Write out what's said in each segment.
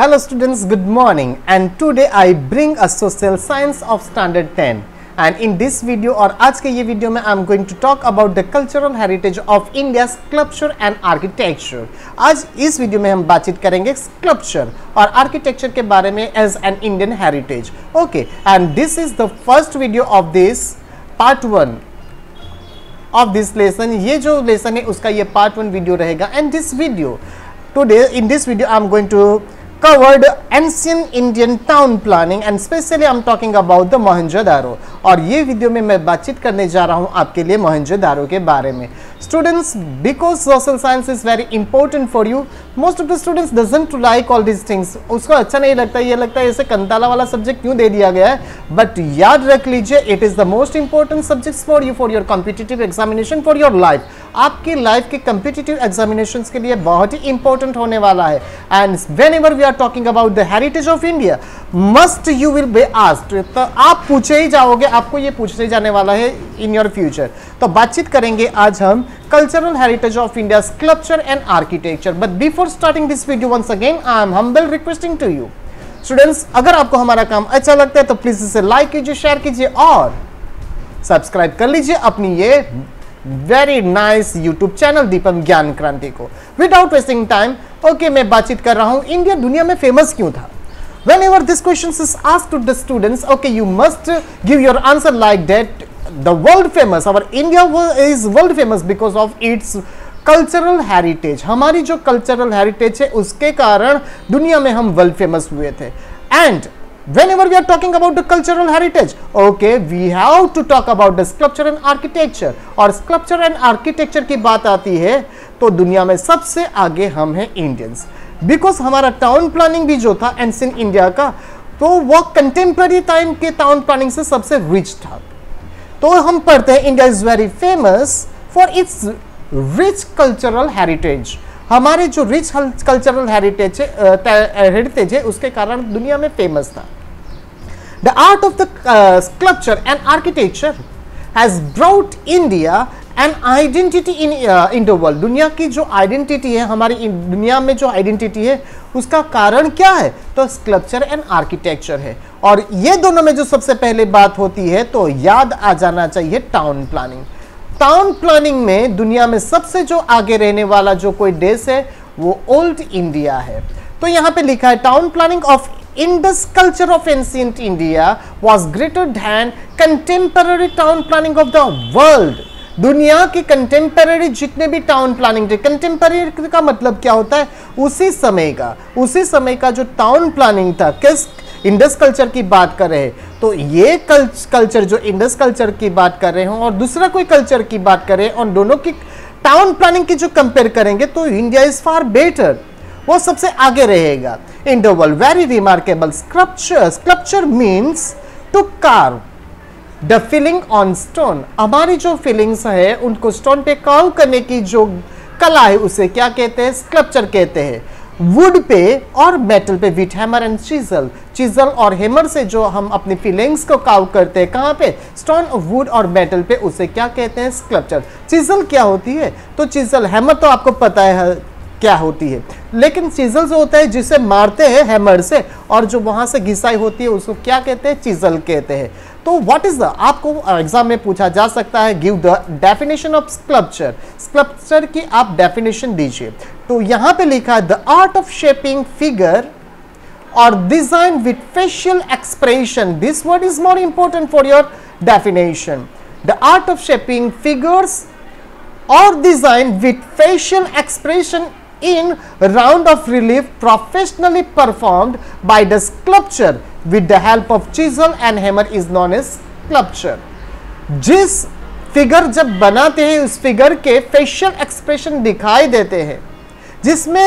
Hello students, good morning, and today I bring a social science of standard 10. And in this video or आज के ये video में I am going to talk about the cultural heritage of India's sculpture and architecture. आज इस video में हम बातचीत करेंगे sculpture और architecture के बारे में as an Indian heritage. Okay, and this is the first video of this part 1. Of this lesson, ये जो lesson है उसका ये part 1 video रहेगा. And this video, today in this video I am going to cover the ancient Indian town planning and specially I am talking about the Mohenjo-daro. और ये video में मैं बातचीत करने जा रहा हूँ आपके लिए Mohenjo-daro के बारे में. Students, because social science is very important for you, most of the students doesn't like all these things. उसको अच्छा नहीं लगता, ये लगता है ऐसे कंताला वाला सब्जेक्ट क्यों दे दिया गया है. बट याद रख लीजिए, it is the most important subjects for you, for your competitive examination, for your life. आपकी लाइफ के कॉम्पिटिटिव एग्जामिनेशन के लिए बहुत ही इंपॉर्टेंट होने वाला है. And whenever we are talking about the heritage of India, must you will be asked. तो आप पूछे ही जाओगे, आपको ये पूछने जाने वाला है इन योर फ्यूचर. तो बातचीत करेंगे आज हम cultural heritage of India's sculpture and architecture. But before starting this video, once again I am humble requesting to you students, अगर आपको हमारा काम अच्छा लगता है तो प्लीज इसे लाइक कीजिए, शेयर कीजिए और सब्सक्राइब कर लीजिए अपनी ये very nice YouTube channel Deepam Gyan Kranti को. विदाउट वेस्टिंग टाइम, ओके, मैं बातचीत कर रहा हूँ इंडिया दुनिया में फेमस क्यों था. Whenever this question is asked to the students, okay, you must give your answer like that. The world famous, our India is world famous because of its cultural heritage. हमारी जो cultural heritage है उसके कारण दुनिया में हम world famous हुए थे. And whenever we are talking about the cultural heritage, okay, we have to talk about the sculpture and architecture. और sculpture and architecture की बात आती है तो दुनिया में सबसे आगे हम हैं Indians. Because हमारा town planning भी जो था ancient India का, तो वो contemporary time के town planning से सबसे rich था. तो हम पढ़ते हैं India is very famous for its rich cultural heritage. हमारे जो रिच कल्चरल हेरिटेज है उसके कारण दुनिया में फेमस था. The art of the sculpture and architecture has brought India an identity in the world. दुनिया की जो आइडेंटिटी है, हमारी दुनिया में जो आइडेंटिटी है उसका कारण क्या है, तो स्कल्पचर एंड आर्किटेक्चर है. और ये दोनों में जो सबसे पहले बात होती है तो याद आ जाना चाहिए टाउन प्लानिंग. टाउन प्लानिंग में दुनिया में सबसे जो आगे रहने वाला जो कोई देश है वो ओल्ड इंडिया है. तो यहाँ पे लिखा है town planning of Indus culture of ancient India was greater than contemporary town planning of the world. दुनिया की कंटेम्पररी जितने भी टाउन प्लानिंग थे, कंटेम्पररी का मतलब क्या होता है, उसी समय का जो टाउन प्लानिंग था, किस इंडस कल्चर की बात कर रहे हैं. तो ये कल्चर जो इंडस कल्चर की बात कर रहे हों और दूसरा कोई कल्चर की बात कर रहे हैं और दोनों की टाउन प्लानिंग की जो कंपेयर करेंगे तो इंडिया इज फार बेटर, वो सबसे आगे रहेगा in the world. Very remarkable sculpture means to carve the feeling on stone. हमारी जो फीलिंग्स है उनको स्टोन पे कार्व करने की जो कला है उसे क्या कहते हैं, स्कल्पचर कहते हैं. वुड पे और मेटल पे विथ हैमर एंड चीजल और हैमर से जो हम अपनी फीलिंग्स को कार्व करते हैं, कहाँ पे, स्टोन, वुड और मेटल पे, उसे क्या कहते हैं, स्कल्पचर. चीजल क्या होती है, तो चीजल हैमर तो आपको पता है क्या होती है, लेकिन चीजल जो होता है जिसे मारते हैं हैमर से और जो वहाँ से घिसाई होती है उसको क्या कहते हैं, चीजल कहते हैं. तो व्हाट इज द, आपको एग्जाम में पूछा जा सकता है give the definition of sculpture. Sculpture की आप डेफिनेशन दीजिए. तो यहाँ पे लिखा है the art of shaping figure और design with facial expression. This word is more important for your definition. The art of shaping figures और design with facial expression in round of relief professionally performed by the sculptor with the help of chisel and hammer is known as sculpture. जिस figure जब बनाते हैं उस figure के facial expression दिखाई देते हैं, जिसमें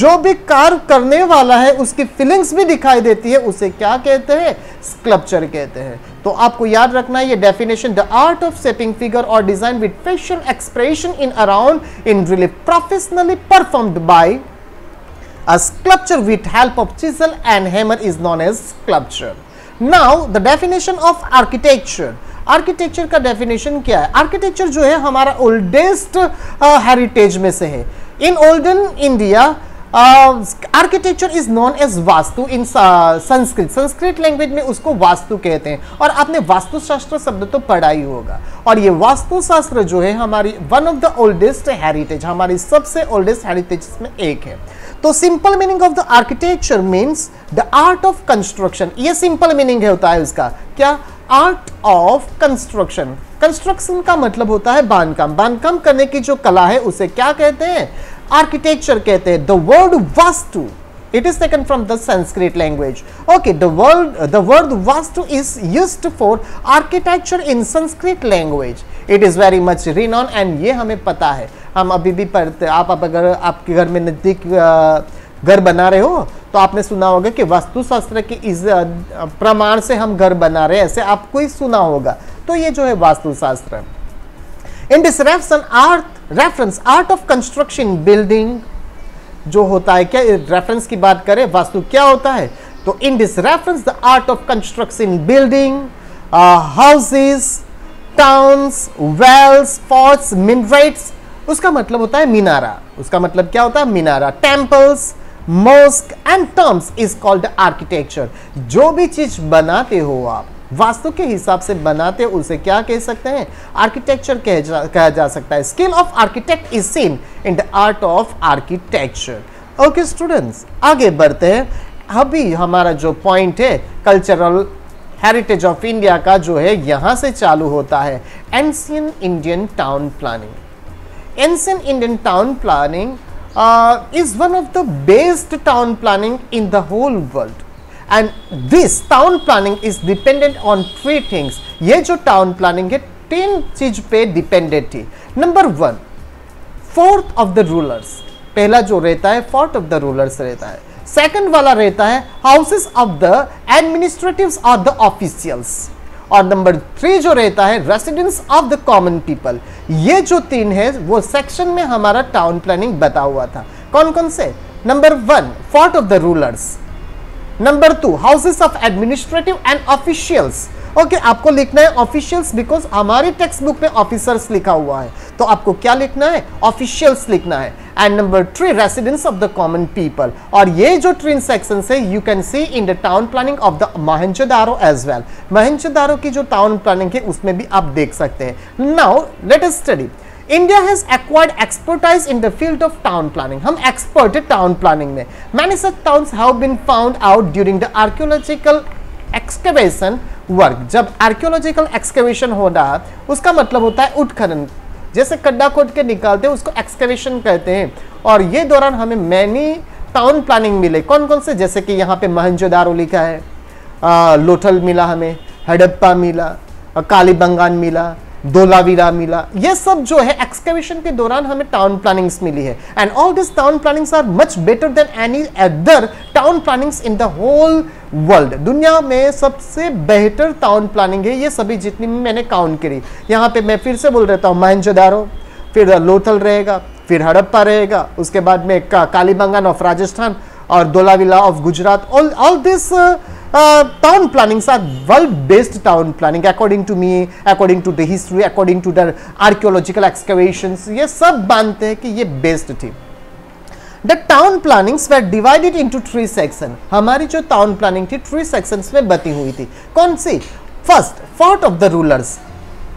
जो भी कार्व करने वाला है उसकी फीलिंग्स भी दिखाई देती है, उसे क्या कहते हैं, स्कल्पचर कहते हैं. तो आपको याद रखना है ये definition, the art of shaping figure और design with facial expression in around in relief professionally performed by a sculpture with help of chisel and hammer is known as sculpture. Now the definition of architecture. Architecture का definition क्या है. Architecture जो है हमारा oldest heritage में से है. In olden India architecture is known as vastu in Sanskrit, Sanskrit language में उसको वास्तु कहते हैं। और आपने वास्तुशास्त्र शब्द तो पढ़ा ही होगा। और ये वास्तुशास्त्र जो है हमारी one of the oldest heritage, हमारी सबसे ओल्डेस्ट हेरिटेज में एक है। तो simple meaning of the architecture means the art of construction, ये सिंपल मीनिंग होता है उसका। क्या? Art of construction. कंस्ट्रक्शन का मतलब होता है बांधकाम, बांधकाम करने की जो कला है उसे क्या कहते हैं? आर्किटेक्चर कहते हैं। The word vastu, it is taken from the Sanskrit language. Okay, the word vastu is used for architecture in Sanskrit language. It is very much renowned and ये हमें पता है, हम अभी भी पढ़ते। आप अगर आपके घर में नज़दीक घर बना रहे हो तो आपने सुना होगा कि वास्तुशास्त्र के इस प्रमाण से हम घर बना रहे हैं, ऐसे आपको ही सुना होगा। तो ये जो है वास्तुशास्त्र। In this reference art of construction building जो होता है, क्या रेफरेंस की बात करें, वास्तु क्या होता है? तो in this reference the art of construction building houses towns wells forts minarets, उसका मतलब होता है मीनारा, उसका मतलब क्या होता है? मीनारा। Temples mosque and terms is called architecture. जो भी चीज बनाते हो आप वास्तु के हिसाब से बनाते, उसे क्या कह सकते हैं? आर्किटेक्चर कहा जा सकता है। Skill of architect is seen in the art of architecture. Okay students, आगे बढ़ते हैं। अभी हमारा जो पॉइंट है कल्चरल हेरिटेज ऑफ इंडिया का जो है, यहाँ से चालू होता है ancient Indian town planning. Ancient Indian town planning is one of the best town planning in the whole world. And this town planning is dependent on three things. ये जो town planning है 10 चीज पे dependent थी। Number 1, fourth of the rulers, पहला जो रहता है fourth of the rulers रहता है। Second वाला रहता है houses of the administratives or the officials। और नंबर 3 जो रहता है residence of the common people. ये जो 3 है वो सेक्शन में हमारा टाउन प्लानिंग बता हुआ था। कौन कौन से? Number 1 fourth of the rulers, number 2 houses of administrative and officials. Okay, आपको लिखना है ऑफिशियल्स, बिकॉज हमारी टेक्स्ट बुक में ऑफिसर्स लिखा हुआ है, तो आपको क्या लिखना है? ऑफिशियल्स लिखना है। And number 3 residence of the common people. और ये जो 3 सेक्शन है you can see in the town planning of the Mohenjodaro as well. Mohenjodaro की जो टाउन प्लानिंग है उसमें भी आप देख सकते हैं। Now let us study. India has acquired expertise in the field of town planning. हम एक्सपर्ट है टाउन प्लानिंग में। Many such towns have been found out during the archaeological excavation work. जब आर्कियोलॉजिकल एक्सकेवेशन हो रहा, उसका मतलब होता है उत्खनन, जैसे खड्डा खोद के निकालते हैं उसको एक्सकेवेशन कहते हैं। और ये दौरान हमें मैनी टाउन प्लानिंग मिले। कौन कौन से? जैसे कि यहाँ पे मोहेंजोदारो लिखा है, लोथल मिला हमें, हड़प्पा मिला, कालीबंगान मिला, धोलावीरा मिला। ये सब जो है एक्सकेवेशन के दौरान हमें टाउन प्लानिंग्स मिली है। And all this town plannings are much better than any other town plannings in the whole world. दुनिया में सबसे बेहतर टाउन प्लानिंग है ये सभी जितनी मैंने काउंट करी। यहाँ पे मैं फिर से बोल रहता हूँ मोहेंजोदारो, फिर लोथल रहेगा, फिर हड़प्पा रहेगा, उसके बाद में कालीबंगान ऑफ राजस्थान और Dholavira of Gujarat. All this town plannings are world-based town planning according to me, according to the history, according to the archaeological excavations. ये सब मानते हैं कि ये बेस्ट थी। The town plannings were divided into 3 section. हमारी जो town planning थी 3 sections में बटी हुई थी। कौन सी? First, fort of the rulers.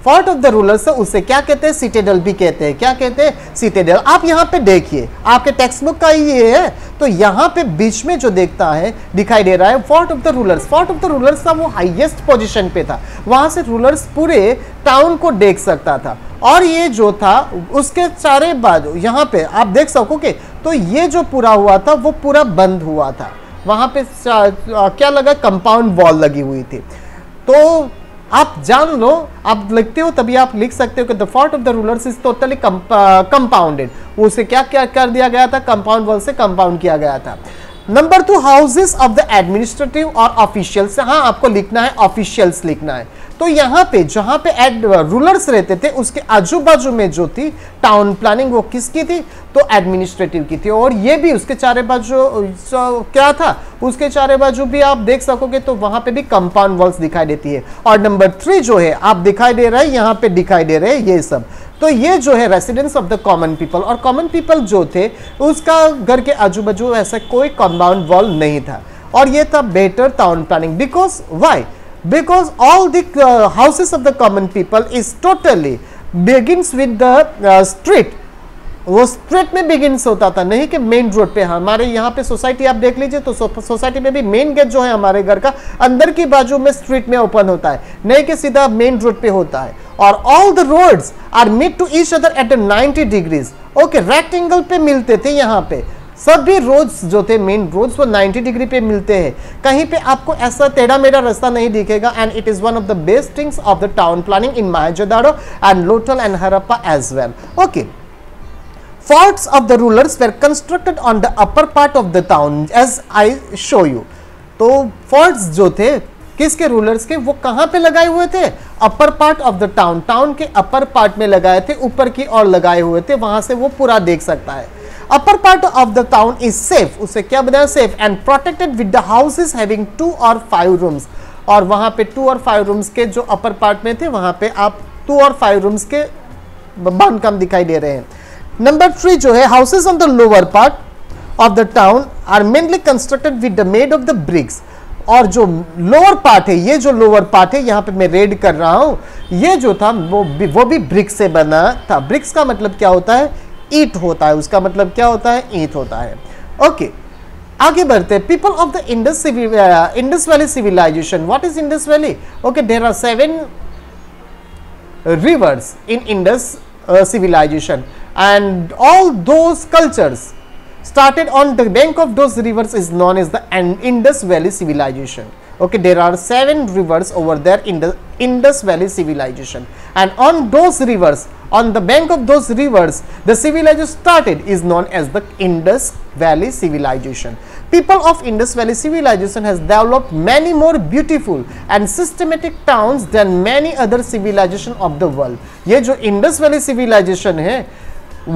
Fort of the rulers उसे क्या कहते हैं? सिटेडल भी कहते हैं। क्या कहते हैं? सिटेडल। आप यहाँ पे देखिए, आपके टेक्स्ट बुक का ही ये है, तो यहाँ पे बीच में जो देखता है दिखाई दे रहा है fort of the rulers. Fort of the rulers था वो हाईएस्ट पोजीशन पे था, वहाँ से रूलर्स पूरे टाउन को देख सकता था। और ये जो था उसके सारे बाजू यहाँ पे आप देख सकोगे, तो ये जो पूरा हुआ था वो पूरा बंद हुआ था। वहाँ पे क्या लगा? कंपाउंड वॉल लगी हुई थी। तो आप जान लो, आप लिखते हो तभी आप लिख सकते हो कि the fort of the rulers is totally compounded. उसे क्या क्या कर दिया गया था? कंपाउंड वॉल से कंपाउंड किया गया था। Number 2 houses of the administrative और ऑफिशियल्स। हाँ, आपको लिखना है ऑफिशियल्स लिखना है। तो यहाँ पे जहाँ पे रूलर्स रहते थे उसके आजू बाजू में जो थी टाउन प्लानिंग वो किसकी थी? तो एडमिनिस्ट्रेटिव की थी। और ये भी उसके चारे बाजू क्या था? उसके चारे बाजू भी आप देख सकोगे तो वहाँ पे भी कंपाउंड वॉल्स दिखाई देती है। और नंबर 3 जो है आप दिखाई दे रहा है, यहाँ पे दिखाई दे रहे हैं ये सब। तो ये जो है residence of the common people, और कॉमन पीपल जो थे उसका घर के आजू बाजू ऐसा कोई कंपाउंड वॉल नहीं था, और ये था better town planning. Because why, because all the houses of the common people is totally begins with the street, वो स्ट्रीट में बिगिंस होता था, नहीं कि मेन रोड पे। हमारे यहाँ पे सोसाइटी आप देख लीजिए तो सोसाइटी में भी मेन गेट जो है हमारे घर का अंदर की बाजू में स्ट्रीट में ओपन होता है, नहीं कि सीधा मेन रोड पे होता है। और all the roads are made to each other at 90 degrees, okay, rectangle पे मिलते थे। यहाँ पे सभी रोड्स जो थे मेन रोड्स वो 90 डिग्री पे मिलते हैं, कहीं पे आपको ऐसा टेढ़ा मेढ़ा रास्ता नहीं दिखेगा। And it is one of the best things of the town planning in Mohenjodaro and Lothal and Harappa as well, okay. Forts of the rulers were constructed on the upper part of the town, as I show you. तो forts जो थे किसके rulers के, वो कहाँ पे लगाए हुए थे? upper part of the town, town के upper part में लगाए थे, ऊपर की ओर लगाए हुए थे, वहाँ से वो पूरा देख सकता है। upper part of the town is safe, उसे क्या बनाया? safe and protected with the houses having 2 or 5 rooms, और वहाँ पे 2 और 5 rooms के जो upper part में थे वहाँ पे आप 2 और 5 rooms के बांधकाम दिखाई दे रहे हैं। नंबर 3 जो है, houses on the lower part of the town are mainly constructed with the made of the bricks, और जो लोअर पार्ट है, ये जो लोअर पार्ट है यहाँ पे मैं रेड कर रहा हूँ, ये जो था वो भी ब्रिक्स से बना था। ब्रिक्स का मतलब क्या होता है? ईंट होता है, उसका मतलब क्या होता है? ईंट होता है, ओके। आगे बढ़ते, people of the Indus valley civilization. What is Indus valley? Okay, there are 7 rivers in Indus civilization and all those cultures started on the bank of those rivers is known as the Indus Valley Civilization. Okay, there are 7 rivers over there in the Indus Valley Civilization, and on those rivers, on the bank of those rivers, the civilization started is known as the Indus Valley Civilization. People of Indus Valley Civilization has developed many more beautiful and systematic towns than many other civilization of the world. ये जो Indus Valley Civilization है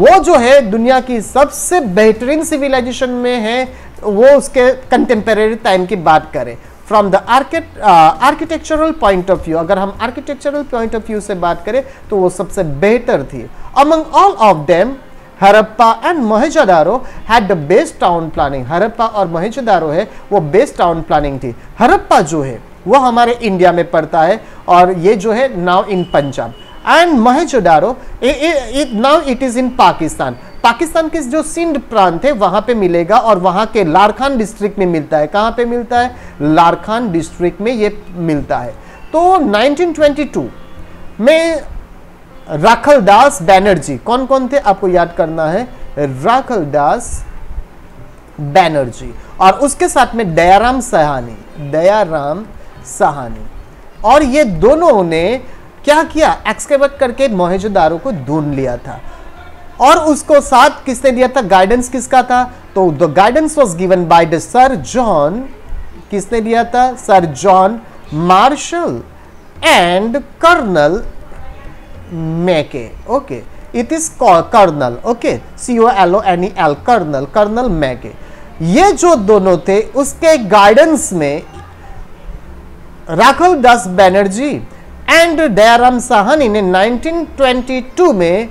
वो जो है दुनिया की सबसे बेहतरीन सिविलाइजेशन में है, वो उसके कंटेम्परेरी टाइम की बात करें। From the architectural point of view, अगर हम आर्किटेक्चरल पॉइंट ऑफ व्यू से बात करें तो वो सबसे बेहतर थी। Among all of them Harappa and Mohenjodaro had the best town planning. Harappa और मोहेंजोदारो है वो बेस्ट टाउन प्लानिंग थी। हरप्पा जो है वो हमारे इंडिया में पड़ता है, और ये जो है now in Punjab, and Mohenjodaro now it is in Pakistan. Pakistan के जो सिंध प्रांत है वहाँ पे मिलेगा, और वहाँ के लारखान डिस्ट्रिक्ट में मिलता है। कहाँ पे मिलता है? लारखान डिस्ट्रिक्ट में ये मिलता है। तो 1922 में राखलदास बैनर्जी, कौन कौन थे आपको याद करना है, राखलदास बैनर्जी, और उसके साथ में दयाराम सहानी, दयाराम सहानी, और ये दोनों ने क्या किया? एक्सकेवेट करके मोहेंजोदारो को ढूंढ लिया था, और उसको साथ किसने दिया था? गाइडेंस किसका था? तो the guidance was given by the sir John, किसने दिया था? Sir John Marshall and colonel Mackay, okay. It is colonel, okay, COLONEL, colonel, colonel Mackay. ये जो दोनों थे उसके गाइडेंस में राखलदास बैनर्जी एंड दयाराम साहनी ने 1922 में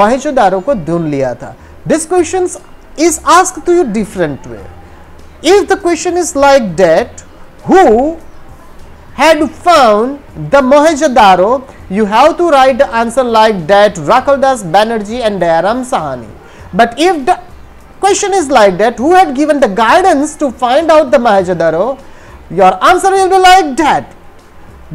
मोहेंजोदारो को ढूंढ लिया था। This question is asked to you different way. If the question is like that, who had found the Mohenjodaro, you have to write the answer like that, Rakhaldas Banerjee and Dayaram Sahni. But if the question is like that, who had given the guidance to find out the Mohenjodaro, your answer will be like that,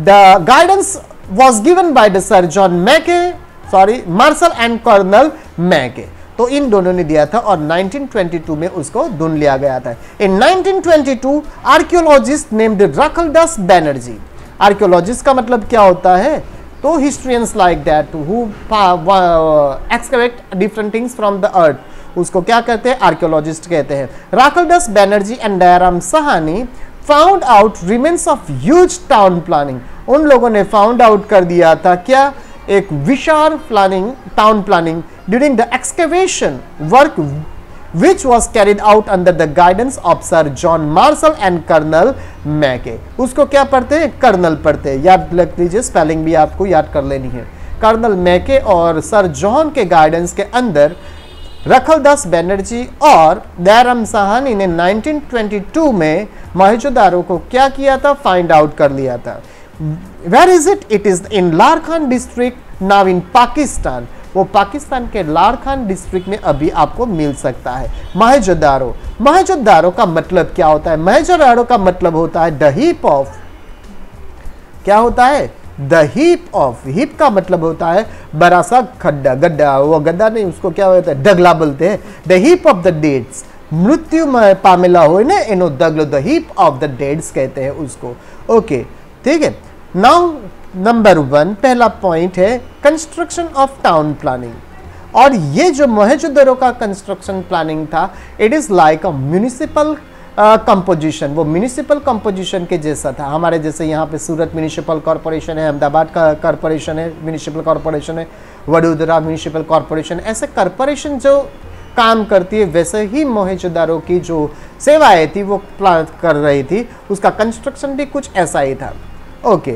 the guidance was given by the Sir John Mackay, sorry, Marshall and Colonel Mackay. तो इन दोनों ने दिया था, और 1922 में उसको ढूंढ लिया गया था। In 1922, archaeologist named Rakhaldas Banerji. Archaeologist का मतलब क्या होता है? तो historians like that who excavate different things from the earth, उसको क्या कहते हैं? Archaeologist कहते हैं। Rakhaldas Banerji and Dayaram Sahani found out remains of huge town planning. उन लोगों ने फाउंड आउट कर दिया था क्या? एक विशाल planning, town planning during the excavation work which was carried out under the guidance of sir John Marshall and colonel Mackay. उसको क्या पढ़ते हैं? कर्नल पढ़ते हैं, याद रख लीजिए, स्पेलिंग भी आपको याद कर लेनी है। कर्नल मैके और सर जॉन के गाइडेंस के अंदर रखलदास बनर्जी और दयाराम साहानी ने 1922 में मोहेंजोदारो को क्या किया था, फाइंड आउट कर लिया था. Where is it? It is in Larkana district, now in Pakistan. वो पाकिस्तान के लारखान डिस्ट्रिक्ट में अभी आपको मिल सकता है मोहेंजोदारो. मोहेंजोदारो का मतलब क्या होता है? मोहेंजोदारो का मतलब होता है द हीप ऑफ. क्या होता है? The heap of. हीप का मतलब होता है बड़ा सा खड्डा, गड्ढा. वो गड्ढा नहीं, उसको क्या होता है? डगला बोलते हैं. The heap of the dates. मृत्यु पामेला हो ना, एनो दगलो, the heap of the dates कहते हैं उसको. ओके, ठीक है. नाउ नंबर वन, पहला पॉइंट है कंस्ट्रक्शन ऑफ टाउन प्लानिंग. और ये जो मोहेंजोदारो का कंस्ट्रक्शन प्लानिंग था, it is like a municipal composition. वो म्यूनिसिपल कंपोजिशन के जैसा था. हमारे जैसे यहाँ पे सूरत म्यूनिसिपल कॉरपोरेशन है, अहमदाबाद का कॉरपोरेशन है, म्यूनिसिपल कॉरपोरेशन है, वडोदरा म्यूनिसिपल कॉरपोरेशन. ऐसे कॉरपोरेशन जो काम करती है, वैसे ही मोहेंजोदारो की जो सेवाएँ थी वो प्लान कर रही थी. उसका कंस्ट्रक्शन भी कुछ ऐसा ही था. ओके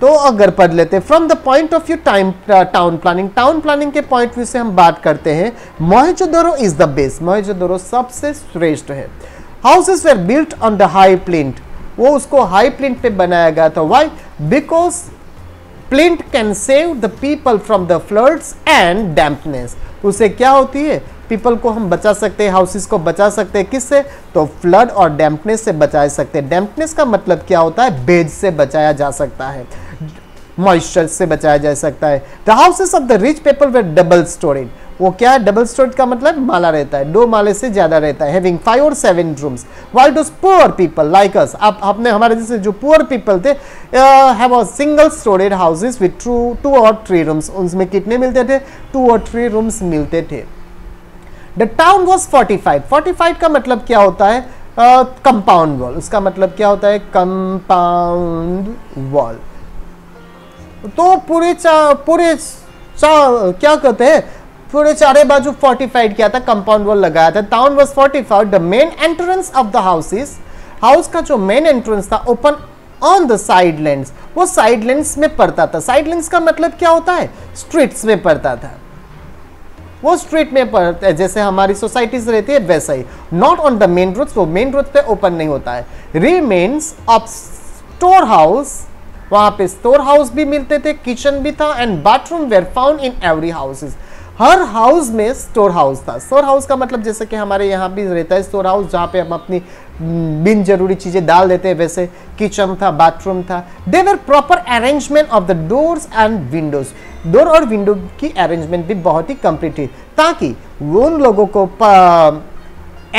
तो अगर पढ़ लेते from the point of view town planning. Town planning के पॉइंट व्यू से हम बात करते हैं. Mohenjodaro is the best. Mohenjodaro सबसे श्रेष्ठ है. Houses were built on the high plinth. वो उसको हाई प्लिंट पे बनाया गया था. Why? Because plinth can save the people from the floods and dampness. उससे क्या होती है? पीपल को हम बचा सकते हैं, हाउसेस को बचा सकते हैं. किससे? तो फ्लड और डैम्पनेस से बचा सकते हैं. डैम्पनेस का मतलब क्या होता है? भेद से बचाया जा सकता है, मॉइस्चर से बचाया जा सकता है. The houses of the rich people were double storeyed. वो क्या है? डबल स्टोरेड का मतलब माला रहता है, दो माले से ज्यादा रहता है. हैविंग 5 और 7 rooms. While those poor people like us. आप अपने हमारे जैसे जो पुअर पीपल थे, have a single storeyed houses with 2 और 3 रूम्स. उनमें कितने मिलते थे? 2 और 3 रूम्स मिलते थे. The town was fortified. Fortified का मतलब क्या होता है? Compound wall. उसका मतलब क्या होता है? Compound wall. तो पूरे चारे बाजू फोर्टिफाइड किया था, कंपाउंड वॉल लगाया था. Town was fortified. The main entrance of the houses. House का जो मेन एंट्रेंस था, open on the side lands. वो साइड लैंड्स में पड़ता था. साइड लैंड्स का मतलब क्या होता है? स्ट्रीट्स में पड़ता था. वो स्ट्रीट में पड़ता है, जैसे हमारी सोसाइटीज रहती है वैसा ही. Not on the main roads. वो मेन रोड पे ओपन नहीं होता है. Remains of store house. वहाँ पे स्टोर हाउस भी मिलते थे, किचन भी था. And bathroom were found in every houses. हर हाउस में स्टोर हाउस था. स्टोर हाउस का मतलब जैसे कि हमारे यहाँ भी रहता है स्टोर हाउस, जहाँ पे हम अपनी बिन जरूरी चीज़ें डाल देते हैं, वैसे किचन था, बाथरूम था. They were proper arrangement of the doors and windows. Door और विंडो की अरेंजमेंट भी बहुत ही कंप्लीट थी, ताकि उन लोगों को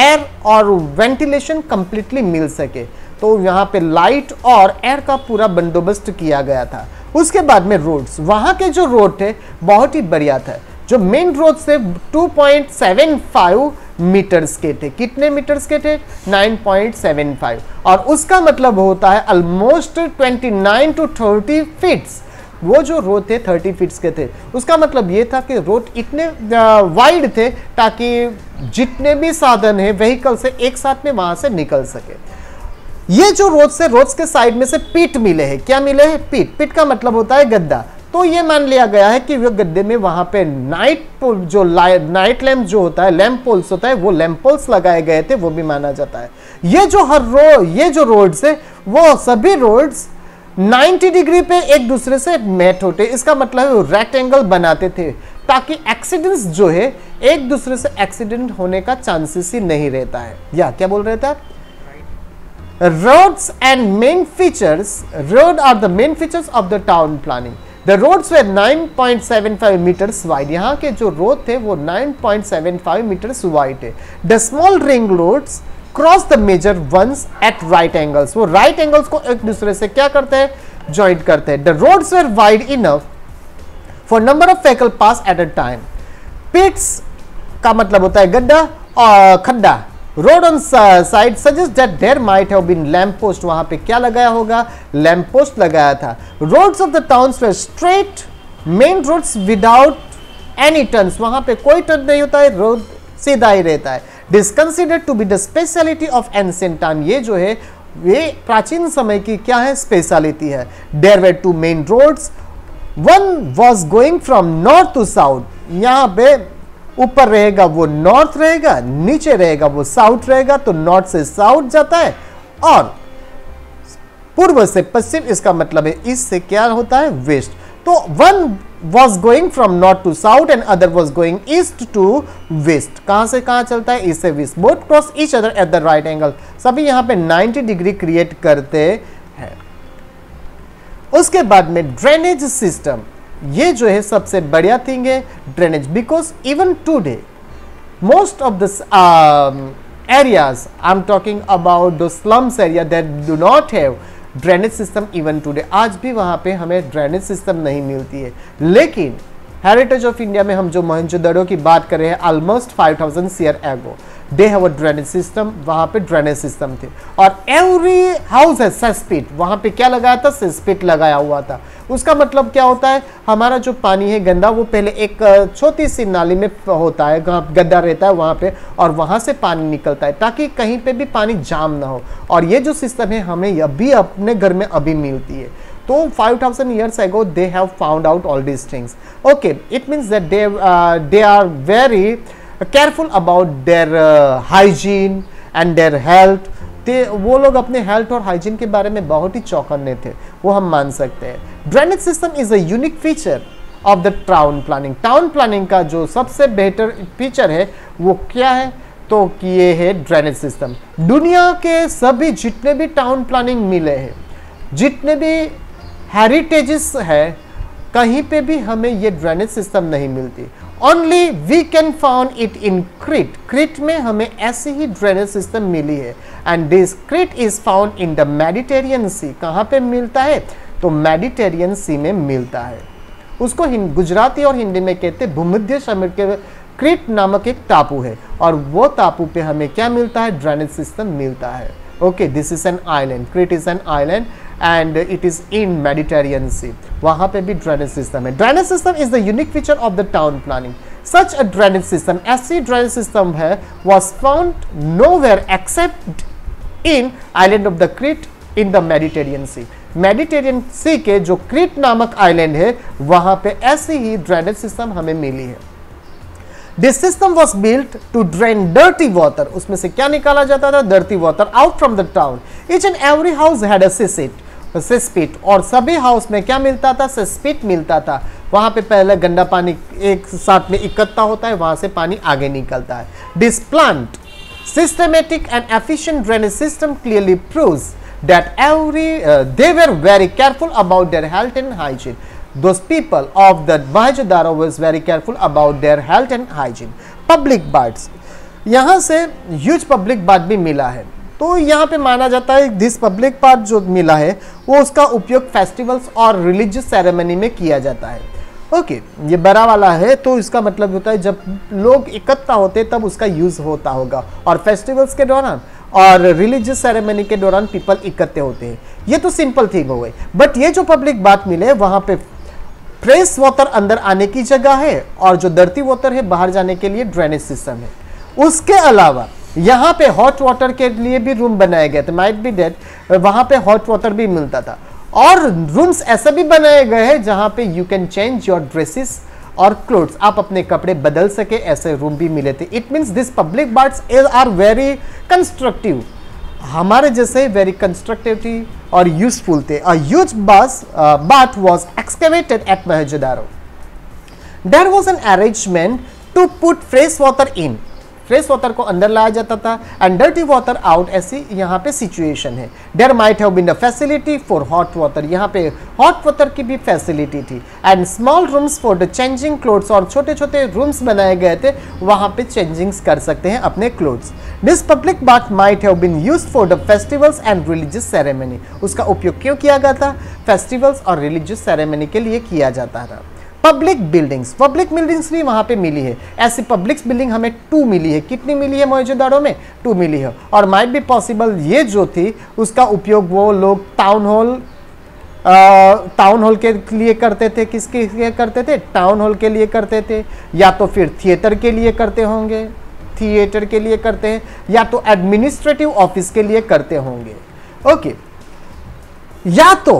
एयर और वेंटिलेशन कंप्लीटली मिल सके. तो यहाँ पे लाइट और एयर का पूरा बंदोबस्त किया गया था. उसके बाद में रोड्स. वहाँ के जो रोड थे बहुत ही बढ़िया था. जो मेन रोड से 2.75 मीटर्स के थे. कितने मीटर्स के थे? 9.75. और उसका मतलब होता है ऑलमोस्ट 29 to 30 फीट्स. वो जो रोड थे 30 फीट्स के थे. उसका मतलब ये था कि रोड इतने वाइड थे ताकि जितने भी साधन है, व्हीकल से एक साथ में वहाँ से निकल सके. ये जो रोड से, रोड्स के साइड में से पीट मिले हैं. क्या मिले हैं? पीट. पीट का मतलब होता है गड्ढा. तो ये मान लिया गया है कि वो गड्ढे में वहाँ पे नाइट लैम्प जो होता है, लैम्प पोल्स होता है, वो लैम्प पोल्स लगाए गए थे. वो भी माना जाता है. ये जो रोड्स है, वो सभी रोड्स 90 डिग्री पे एक दूसरे से मैट होते. इसका मतलब रेक्टेंगल बनाते थे, ताकि एक्सीडेंट्स जो है, एक दूसरे से एक्सीडेंट होने का चांसेस ही नहीं रहता है. या क्या बोल रहे थे? Roads and main features. Road are the main features of the town planning. The roads were 9.75 metres wide. यहाँ के जो रोड थे वो 9.75 मीटर्स वाइड है. The small ring roads cross the major ones at right angles. वो right angles को एक दूसरे से क्या करते हैं? ज्वाइंट करते हैं. The roads were wide enough for number of vehicle pass at a time. Pits का मतलब होता है गड्ढा और खड्डा. Road on side suggest that there might have been lamp post. वहां पे क्या लगाया होगा? लैम्प पोस्ट लगाया था. Roads of the towns were straight. Main roads without any turns. वहां पे कोई टर्न नहीं होता है, रोड सीधा ही रहता है. This considered to be the speciality of ancient time. ये जो है ये प्राचीन समय की क्या है? स्पेशलिटी है. There were two main roads one was going from north to south. यहाँ पे ऊपर रहेगा वो नॉर्थ रहेगा, नीचे रहेगा वो साउथ रहेगा, तो नॉर्थ से साउथ जाता है और पूर्व से पश्चिम, इसका मतलब है ईस्ट से क्या होता है वेस्ट. तो one was going from north to south and other was going east to west. कहाँ से कहाँ चलता है? east से west. both cross each other at the right angle. सभी यहाँ पे 90 डिग्री क्रिएट करते हैं. उसके बाद में ड्रेनेज सिस्टम, ये जो है सबसे बढ़िया थिंग है drainage, because even today most of the areas, I'm talking about those slums area that do not have drainage system. Even today आज भी वहाँ पे हमें ड्रेनेज सिस्टम नहीं मिलती है, लेकिन हेरिटेज ऑफ इंडिया में हम जो मोहनजोदड़ो की बात कर रहे हैं almost 5000 year ago they have a drainage system. वहाँ पे ड्रेनेज सिस्टम थे और एवरी हाउस है सेस्पिट. वहाँ पे क्या लगाया था? सेस्पिट लगाया हुआ था. उसका मतलब क्या होता है? हमारा जो पानी है गंदा वो पहले एक छोटी सी नाली में होता है, गड्ढा रहता है वहाँ पे, और वहाँ से पानी निकलता है ताकि कहीं पे भी पानी जाम ना हो. और ये जो सिस्टम है हमें अभी अपने घर में अभी मिलती है. तो 5000 years ago they have found out all these things. Okay, it means that they are very careful about their hygiene and their health. वो लोग अपने हेल्थ और हाइजीन के बारे में बहुत ही चौकन्ने थे, वो हम मान सकते हैं. Drainage system is a unique feature of the town planning. Town planning का जो सबसे बेहतर फीचर है वो क्या है? तो कि ये है ड्रेनेज सिस्टम. दुनिया के सभी जितने भी टाउन प्लानिंग मिले हैं, जितने भी हेरिटेजेस है, कहीं पे भी हमें ये ड्रेनेज सिस्टम नहीं मिलती. Only we can found it in Crete. Crete में हमें ऐसी ही ड्रेनेज सिस्टम मिली है and this Crete is found in the Mediterranean sea. कहाँ पे मिलता है? तो मेडिटेरियन सी में मिलता है. उसको गुजराती और हिंदी में कहते हैं भूमध्य समुद्र के क्रीट नामक एक टापू है और वो टापू पे हमें क्या मिलता है? ड्रेनेज सिस्टम मिलता है. Okay, this is an island. Crete is an island and it is in Mediterranean Sea. वहाँ पे भी drainage system है. Drainage system is the unique feature of the town planning. Such a drainage system, ऐसी drainage system है, was found nowhere except in island of the Crete in the Mediterranean Sea. Mediterranean Sea के जो क्रीट नामक island है वहाँ पे ऐसी ही drainage system हमें मिली है. This system was built to drain dirty water. उसमें से क्या निकाला जाता था? Dirty water out from the town. Each and every house had a cistern. सेस्पिट, और सभी हाउस में क्या मिलता था? सेस्पिट मिलता था. वहाँ पे पहले गंदा पानी एक साथ में इकट्ठा होता है, वहाँ से पानी आगे निकलता है. This plant systematic and efficient drainage system clearly proves that they were very careful about their health and hygiene. Those people of the Mohenjodaro was very careful about their health and hygiene. Public baths, यहाँ से huge public bath भी मिला है. तो यहाँ पे माना जाता है दिस पब्लिक पार्क जो मिला है वो उसका उपयोग फेस्टिवल्स और रिलीजियस सेरेमनी में किया जाता है. ओके, ये बड़ा वाला है तो इसका मतलब होता है जब लोग इकट्ठा होते तब उसका यूज़ होता होगा, और फेस्टिवल्स के दौरान और रिलीजियस सेरेमनी के दौरान पीपल इकट्ठे होते हैं. ये तो सिंपल थिंग हो गई, बट ये जो पब्लिक बाथ मिले वहाँ पे फ्रेश वाटर अंदर आने की जगह है और जो डर्टी वाटर है बाहर जाने के लिए ड्रेनेज सिस्टम है. उसके अलावा यहाँ पे हॉट वाटर के लिए भी रूम बनाए गए थे. माइट बी दैट वहाँ पे हॉट वाटर भी मिलता था, और रूम्स ऐसे भी बनाए गए हैं जहाँ पे you can change your dresses और क्लोथ्स. आप अपने कपड़े बदल सके, ऐसे रूम भी मिले थे. It means this public baths are very constructive, हमारे जैसे वेरी कंस्ट्रक्टिव थी और यूजफुल थे. A huge bath was excavated at Mohenjodaro. There was an arrangement to put fresh water in. Fresh water को अंदर लाया जाता था एंड डर्टी वाटर आउट, ऐसी यहाँ पे सिचुएशन है. There might have been a facility for hot water, यहाँ पे हॉट वाटर की भी फैसिलिटी थी. And small rooms for the changing clothes, और छोटे छोटे रूम्स बनाए गए थे वहाँ पे चेंजिंग्स कर सकते हैं अपने clothes. This public bath might have been used for the festivals and religious ceremony. उसका उपयोग क्यों किया गया था? फेस्टिवल्स और रिलीजियस सेरेमनी के लिए किया जाता था. पब्लिक बिल्डिंग्स, पब्लिक बिल्डिंग्स भी वहाँ पे मिली है. ऐसी पब्लिक बिल्डिंग हमें 2 मिली है. कितनी मिली है मोहनजोदारो में? 2 मिली है. और माइट बी पॉसिबल ये जो थी उसका उपयोग वो लोग टाउन हॉल के लिए करते थे. किसके लिए करते थे? टाउन हॉल के लिए करते थे, या तो फिर थिएटर के लिए करते होंगे, थिएटर के लिए करते हैं, या तो एडमिनिस्ट्रेटिव ऑफिस के लिए करते होंगे. ओके, या तो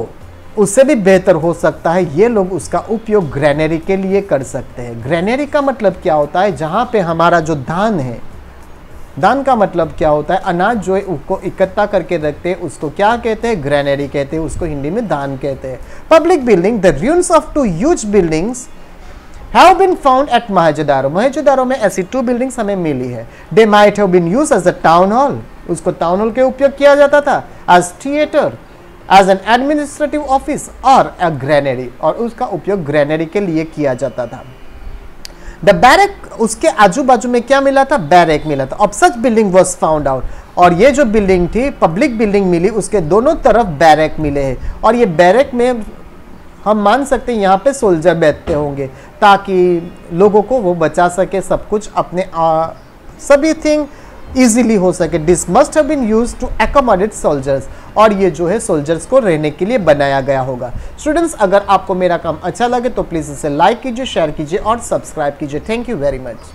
उससे भी बेहतर हो सकता है। ये लोग उसका उपयोग ग्रेनरी के लिए कर सकते हैं। ग्रेनरी का मतलब क्या होता है? जहाँ पे हमारा जो धान है, धान का मतलब क्या होता है? अनाज जो है उसको इकट्ठा करके रखते हैं, उसको क्या कहते हैं? ग्रेनरी कहते हैं, उसको हिंदी में धान कहते हैं। Public building, the ruins of two huge buildings have been found at Mohenjodaro. Mohenjodaro में ऐसी 2 बिल्डिंग्स हमें मिली है। They might have been used as a town hall, उसको टाउन हॉल के उपयोग किया जाता था, as theatre, as an administrative office और अ ग्रेनरी, और उसका उपयोग ग्रेनरी के लिए किया जाता था। द बैरक, उसके आजू बाजू में क्या मिला था? बैरक मिला था। अब such building was found out, और ये जो बिल्डिंग थी पब्लिक बिल्डिंग मिली, उसके दोनों तरफ बैरक मिले हैं, और ये बैरक में हम मान सकते हैं यहाँ पे सोल्जर बैठते होंगे ताकि लोगों को वो बचा सके, सब कुछ अपने सभी थिंग इजीली हो सके। This must have been used to accommodate soldiers, और ये जो है सोल्जर्स को रहने के लिए बनाया गया होगा। स्टूडेंट्स, अगर आपको मेरा काम अच्छा लगे तो प्लीज़ इसे लाइक कीजिए, शेयर कीजिए और सब्सक्राइब कीजिए। Thank you very much.